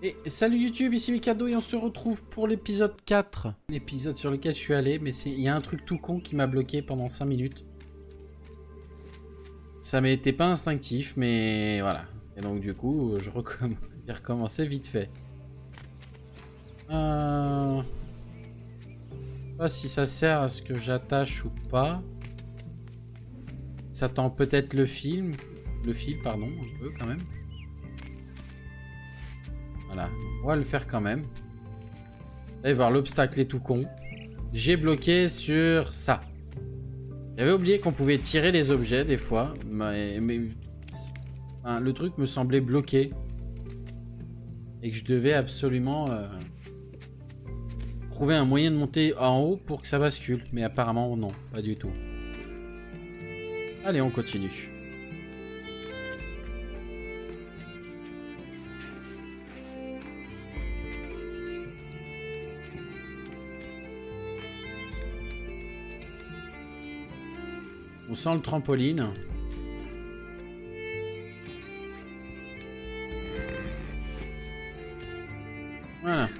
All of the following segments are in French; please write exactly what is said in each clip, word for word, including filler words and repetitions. Et salut YouTube, ici Mikado et on se retrouve pour l'épisode quatre. L'épisode sur lequel je suis allé, mais il y a un truc tout con qui m'a bloqué pendant cinq minutes. Ça m'était pas instinctif, mais voilà. Et donc du coup, je recomm... j'ai recommencé vite fait. Euh... Je sais pas si ça sert à ce que j'attache ou pas. Ça tend peut-être le film. Le fil, pardon, un peu quand même. Voilà, on va le faire quand même. Vous allez voir, l'obstacle est tout con. J'ai bloqué sur ça. J'avais oublié qu'on pouvait tirer les objets des fois. Mais, mais hein, le truc me semblait bloqué. Et que je devais absolument euh, trouver un moyen de monter en haut pour que ça bascule. Mais apparemment, non, pas du tout. Allez, on continue. On sent le trampoline. Voilà.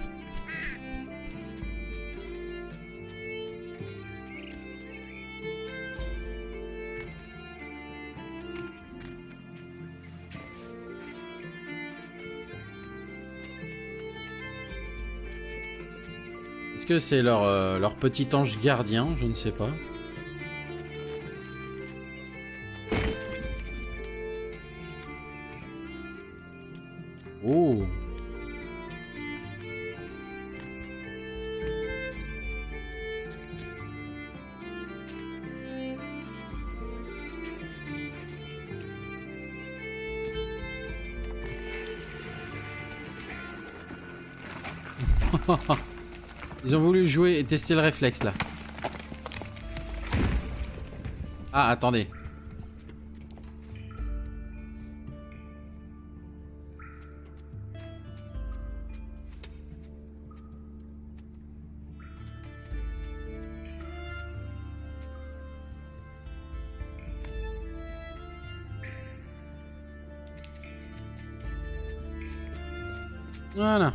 Est-ce que c'est leur, euh, leur petit ange gardien? Je ne sais pas. Oh. Ils ont voulu jouer et tester le réflexe là. Ah, attendez. Voilà.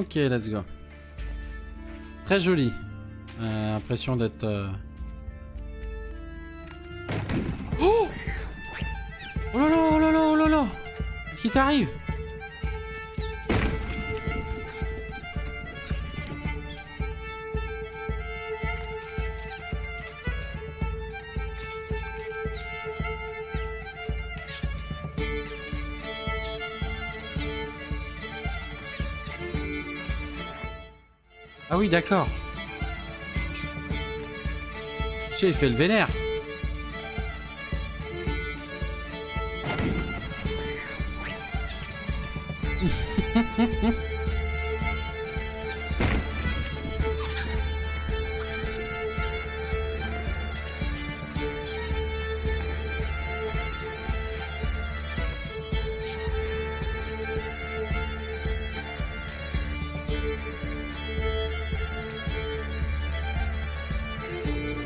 Ok, let's go. Très joli. Euh, impression d'être... Euh... Oh là là, oh là là, oh là là. Qu'est-ce qui t'arrive? Ah oui, d'accord. J'ai fait le vénère.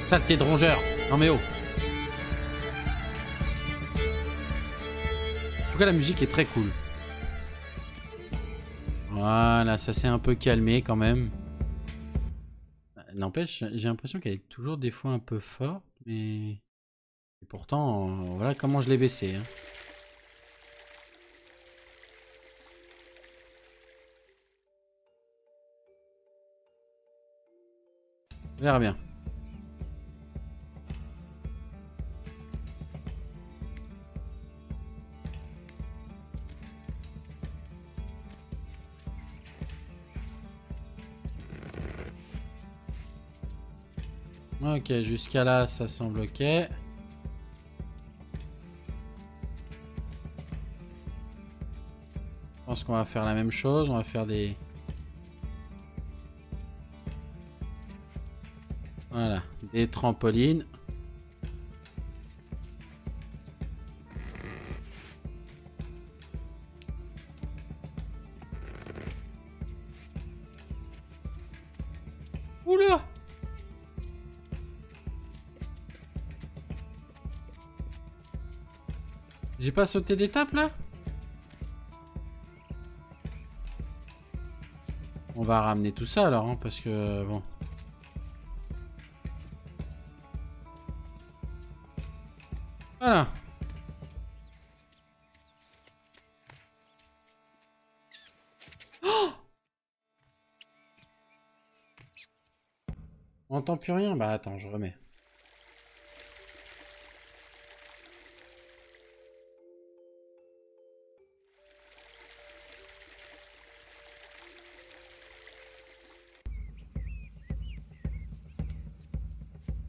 Saleté de rongeur. Non mais oh. En tout cas, la musique est très cool. Voilà, ça s'est un peu calmé quand même. N'empêche, j'ai l'impression qu'elle est toujours des fois un peu forte, mais... Et pourtant, voilà comment je l'ai baissée. Hein. On verra bien. Ok, jusqu'à là, ça semble ok. Je pense qu'on va faire la même chose. On va faire des... Voilà, des trampolines. J'ai pas sauté d'étape là? On va ramener tout ça alors, hein, parce que bon. Voilà. Oh, on n'entend plus rien. Bah attends, je remets.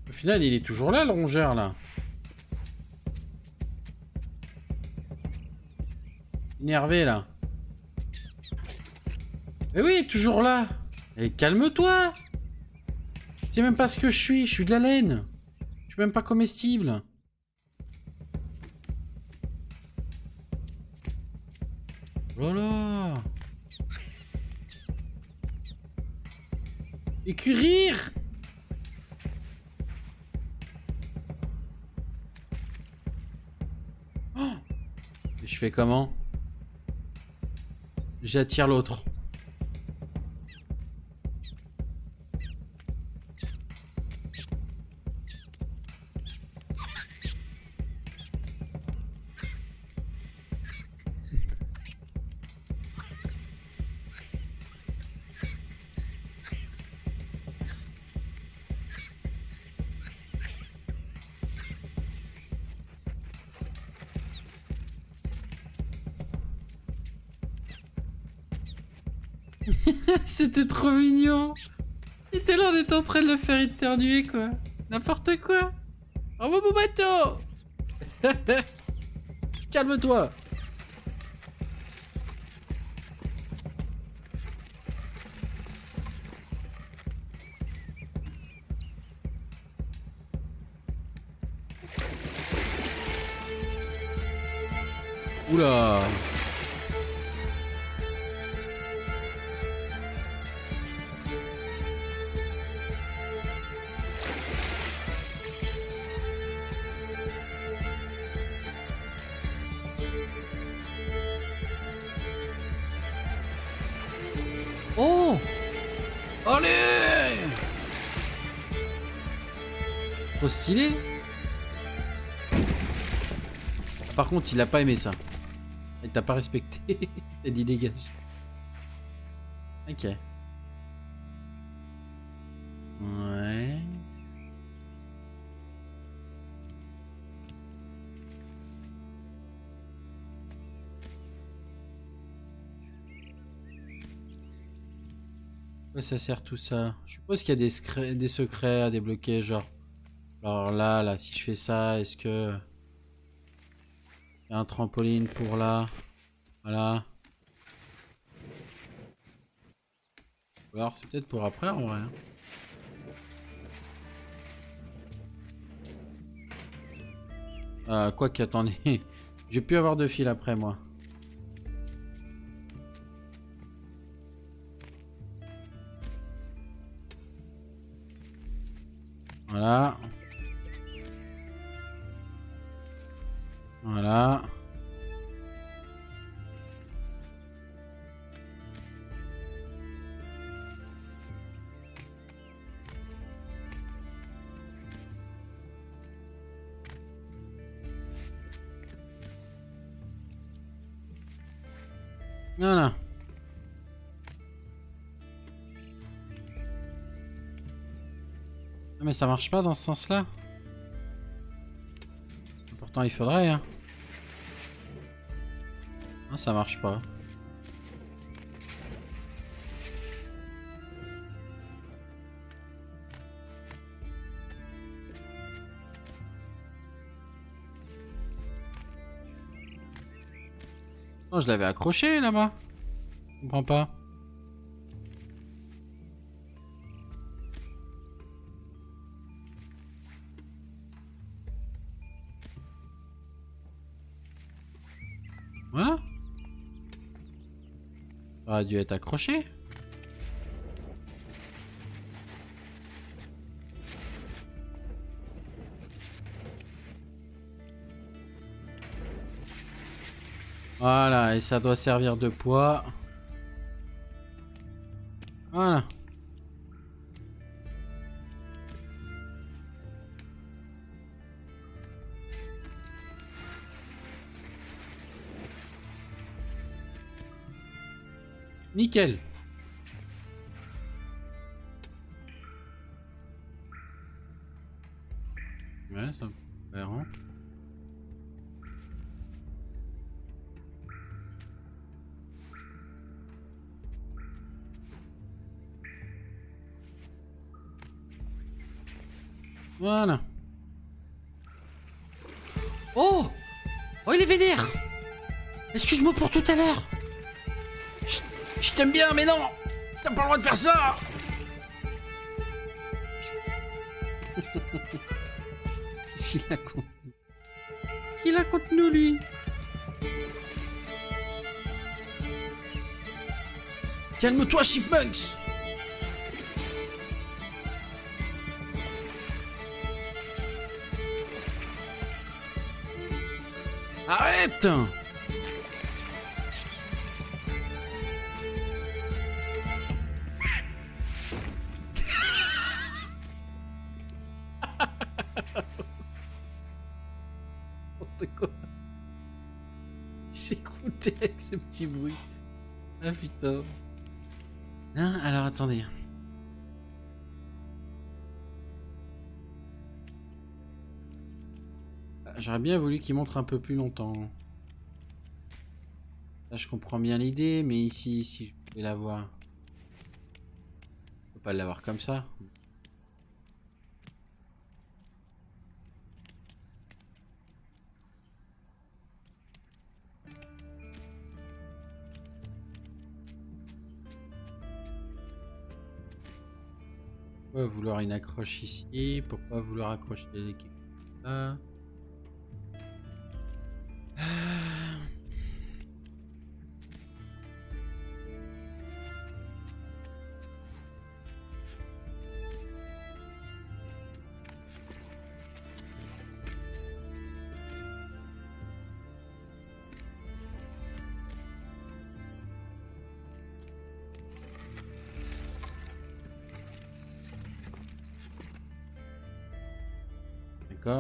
Au final, il est toujours là, le rongeur, là. Énervé, là. Mais oui, toujours là. Et calme-toi. C'est même pas ce que je suis. Je suis de la laine. Je suis même pas comestible. Oh là. Et curir. Je fais comment? J'attire l'autre. C'était trop mignon. Il était là, on était en train de le faire éternuer, quoi. N'importe quoi. Envoie mon bateau. Calme-toi. Oula. Stylé. Par contre, il a pas aimé ça. Il t'a pas respecté. T'as dit dégage. Ok. Ouais. Quoi ça sert tout ça? Je suppose qu'il y a des secrets, des secrets à débloquer, genre. Alors là, là, si je fais ça, est-ce que... Il y a un trampoline pour là. Voilà. Alors, c'est peut-être pour après, en vrai. Euh, quoi qu'attendez. J'ai pu avoir deux fils après, moi. Voilà. Voilà. Voilà. Ah mais ça marche pas dans ce sens-là. Pourtant il faudrait, hein. Non, ça marche pas. Non, je l'avais accroché là-bas. Je comprends pas. Voilà. Ça a dû être accroché. Voilà, et ça doit servir de poids. Voilà. Nickel. Ouais, ça me fait rond. Voilà. Oh, oh, il est vénère. Excuse-moi pour tout à l'heure. Je t'aime bien, mais non! T'as pas le droit de faire ça! Qu'est-ce qu'il a contre nous? Qu'est-ce qu'il a contre nous, lui? Calme-toi, Chipmunks! Arrête! Avec ce petit bruit. Ah putain. Hein, alors attendez. J'aurais bien voulu qu'il montre un peu plus longtemps. Là je comprends bien l'idée, mais ici, ici je pouvais l'avoir. Je peux pas l'avoir comme ça. Vouloir une accroche ici, pourquoi vouloir accrocher les équipes là.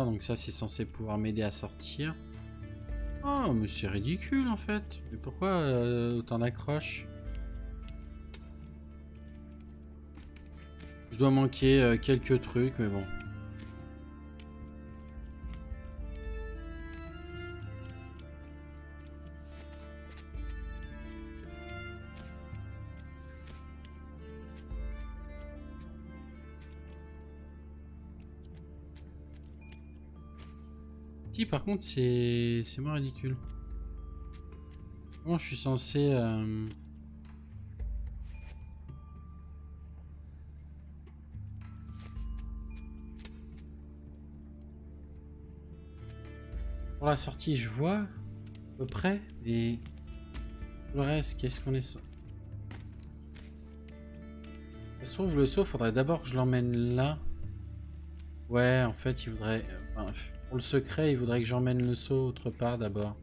Donc ça c'est censé pouvoir m'aider à sortir. Oh mais c'est ridicule en fait. Mais pourquoi euh, autant d'accroches? Je dois manquer euh, quelques trucs mais bon. Par contre, c'est moins ridicule. Comment je suis censé... Euh... Pour la sortie, je vois à peu près. Et le reste, qu'est-ce qu'on est... Ça se trouve, le saut, faudrait d'abord que je l'emmène là. Ouais, en fait, il voudrait... Enfin, pour le secret, il voudrait que j'emmène le seau autre part d'abord.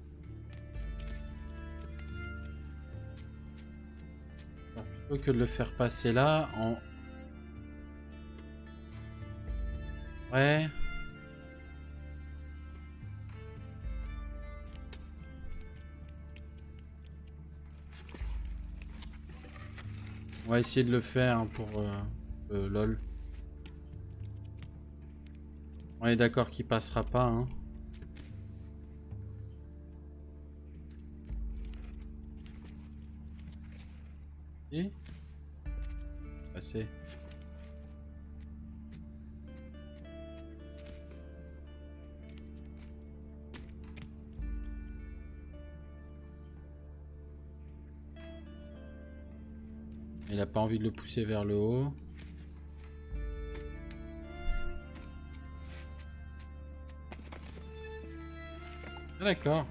Plutôt que de le faire passer là, en... Ouais. On va essayer de le faire pour euh, euh, LOL. On est d'accord qu'il passera pas, hein. Et passer. Il a pas envie de le pousser vers le haut. D'accord.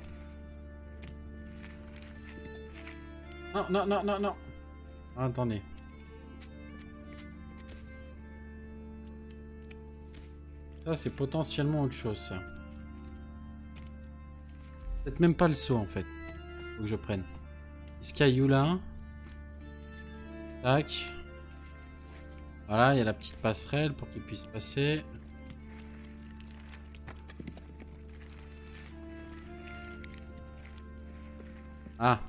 Non, non, non, non, non. Attendez. Ça, c'est potentiellement autre chose, ça. Peut-être même pas le saut, en fait. Faut que je prenne. Skyula. Tac. Voilà, il y a la petite passerelle pour qu'il puisse passer. Ah.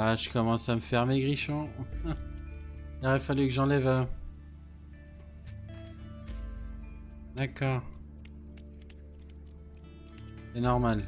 Ah, je commence à me faire maigrichon. Il aurait fallu que j'enlève. Euh... D'accord. C'est normal.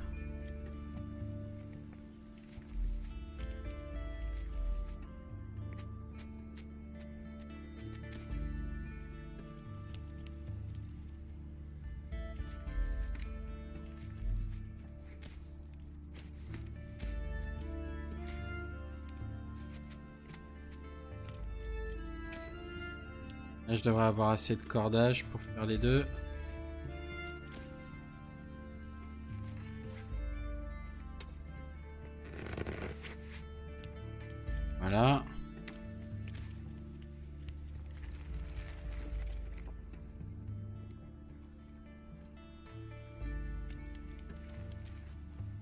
Là, je devrais avoir assez de cordage pour faire les deux. Voilà.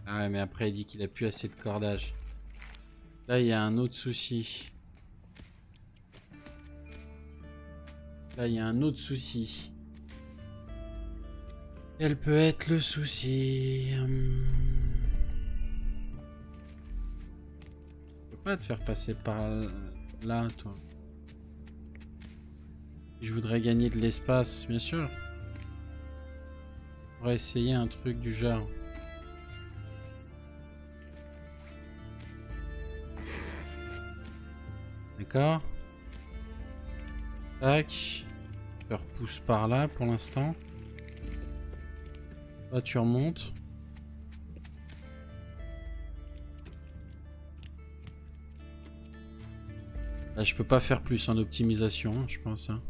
Ah ouais, mais après il dit qu'il a plus assez de cordage. Là, il y a un autre souci. Là, il y a un autre souci. Quel peut être le souci? hum... Je peux pas te faire passer par là, toi. Je voudrais gagner de l'espace, bien sûr. On va essayer un truc du genre. D'accord. Tac. Je repousse par là pour l'instant. Là, tu remontes. Là, je peux pas faire plus en optimisation, je pense. Hein.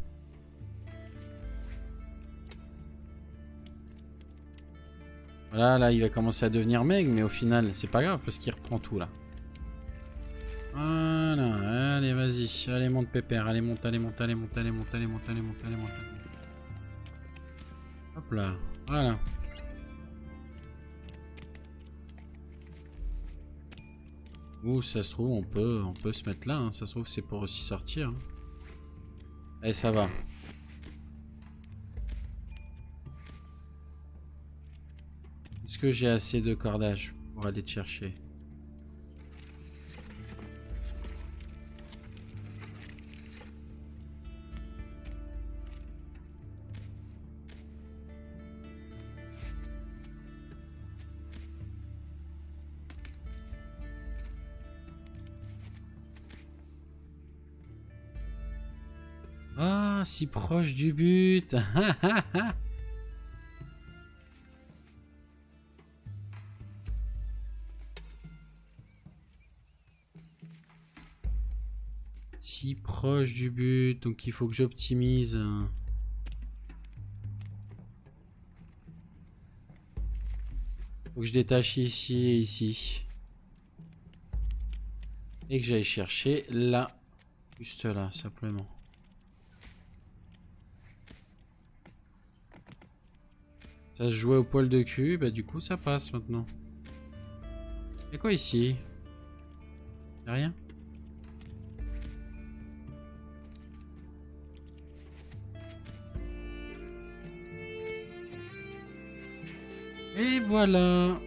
Voilà, là, il va commencer à devenir maigre, mais au final, c'est pas grave parce qu'il reprend tout là. Voilà, allez, vas-y, allez, monte pépère, allez, monte, allez, monte, allez, monte, allez, monte, allez, monte, allez, monte, allez, monte, allez. Hop là, voilà. Ouh, ça se trouve, on peut, on peut se mettre là, hein. Ça se trouve, c'est pour aussi sortir. Allez, ça va. Est-ce que j'ai assez de cordage pour aller te chercher ? Ah, si proche du but. Si proche du but, donc il faut que j'optimise. Faut que je détache ici et ici. Et que j'aille chercher là. Juste là, simplement. Ça se jouait au poil de cul, bah du coup ça passe maintenant. Y'a quoi ici? Y'a rien? Et voilà!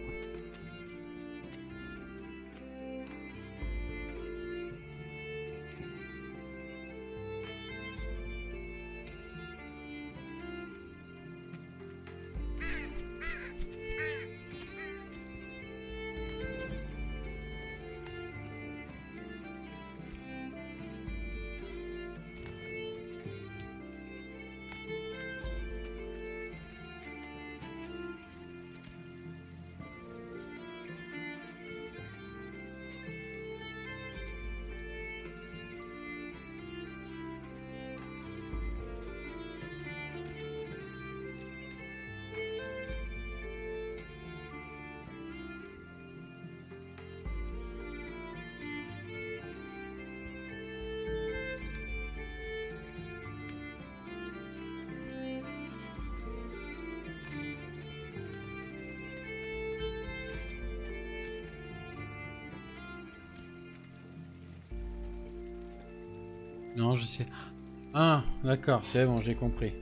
Non, je sais. Ah, d'accord, c'est bon, j'ai compris.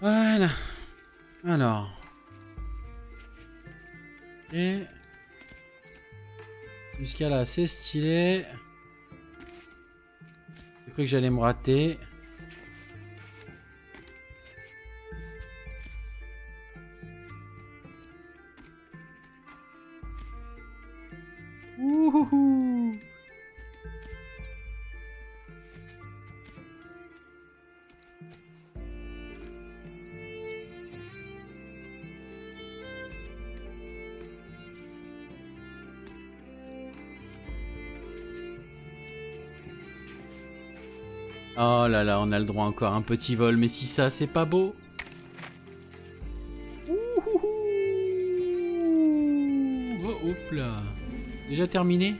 Voilà. Alors. Et. Jusqu'à là, c'est stylé. J'ai cru que j'allais me rater. Wouhouhou! Oh là là, on a le droit encore à un petit vol, mais si ça, c'est pas beau. Ouhouhou. Oh, hop là. Déjà terminé?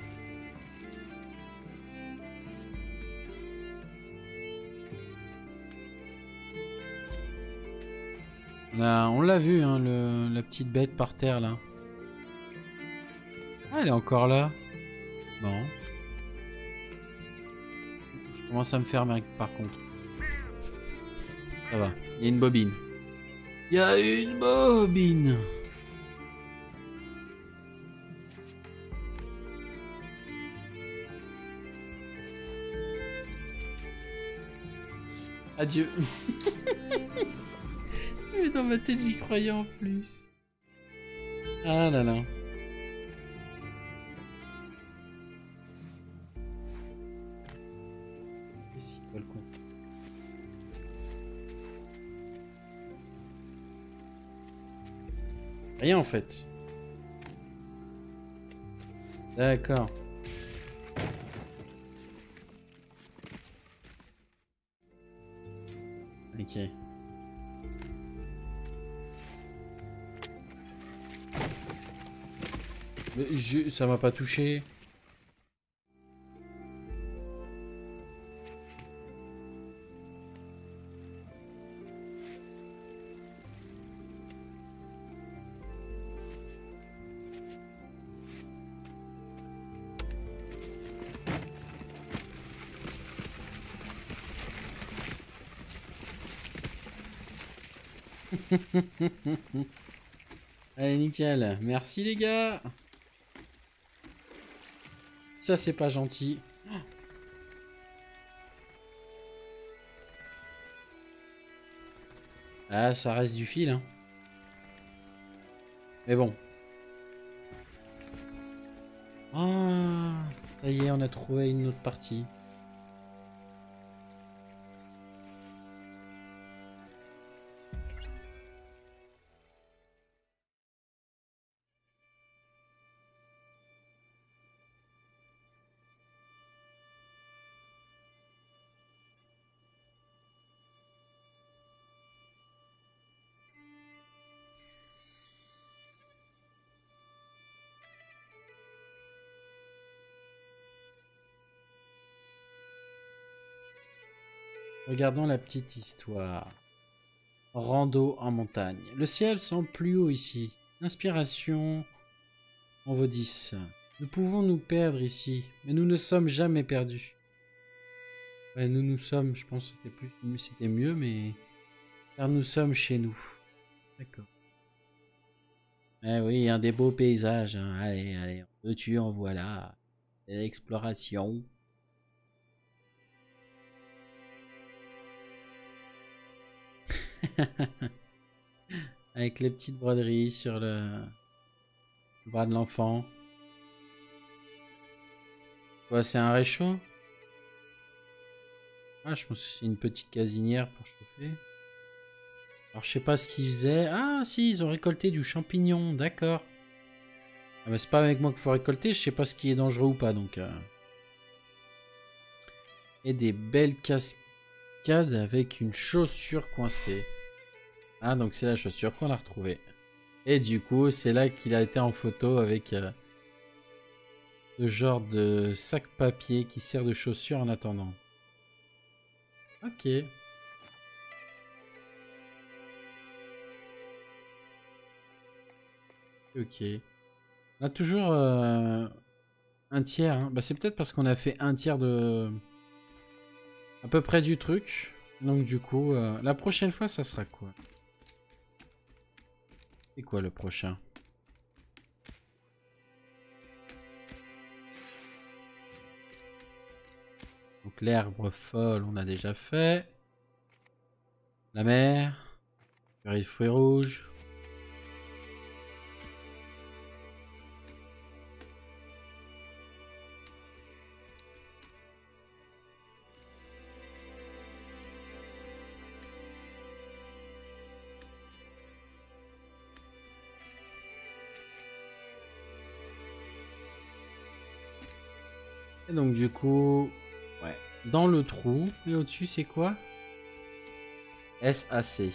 Là, on l'a vu, hein, le, la petite bête par terre, là. Ah, elle est encore là. Bon. Commence à me faire par contre. Ça va. Il y a une bobine. Il y a une bobine. Adieu. Mais dans ma tête j'y croyais en plus. Ah là là. Rien en fait. D'accord. Ok. Mais je, ça m'a pas touché. Allez, nickel. Merci les gars. Ça c'est pas gentil. Ah, ça reste du fil, hein. Mais bon. Ah, ça y est, on a trouvé une autre partie. Regardons la petite histoire. Rando en montagne. Le ciel semble plus haut ici. Inspiration, on vaut dix. Nous pouvons nous perdre ici, mais nous ne sommes jamais perdus. Ouais, nous nous sommes, je pense que c'était mieux, mais... car nous sommes chez nous. D'accord. Eh oui, un des beaux paysages. Hein. Allez, allez, on veut tuer, en voilà. L'exploration. Avec les petites broderies sur le, le bras de l'enfant. Quoi, c'est un réchaud? Ah, je pense que c'est une petite casinière pour chauffer. Alors, je sais pas ce qu'ils faisaient. Ah, si, ils ont récolté du champignon, d'accord. Ah, mais c'est pas avec moi qu'il faut récolter, je sais pas ce qui est dangereux ou pas, donc... Euh... Et des belles cascades avec une chaussure coincée. Ah, donc c'est la chaussure qu'on a retrouvée. Et du coup, c'est là qu'il a été en photo avec... Euh... le genre de sac papier qui sert de chaussure en attendant. Ok. Ok. On a toujours euh, un tiers. Hein. Bah, c'est peut-être parce qu'on a fait un tiers de... à peu près du truc. Donc du coup, euh, la prochaine fois, ça sera quoi? C'est quoi le prochain? Donc l'herbe folle, on a déjà fait. La mer. Les fruits rouges. Et donc du coup... ouais. Dans le trou. Et au-dessus, c'est quoi? S A C.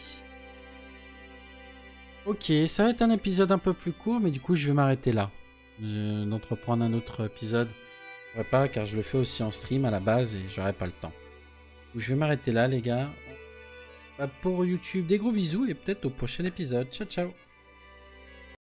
Ok, ça va être un épisode un peu plus court, mais du coup, je vais m'arrêter là. Je d'entreprendre un autre épisode. Je ne pourrais pas, car je le fais aussi en stream à la base et j'aurai pas le temps. Donc, je vais m'arrêter là, les gars. Bah, pour YouTube, des gros bisous et peut-être au prochain épisode. Ciao, ciao.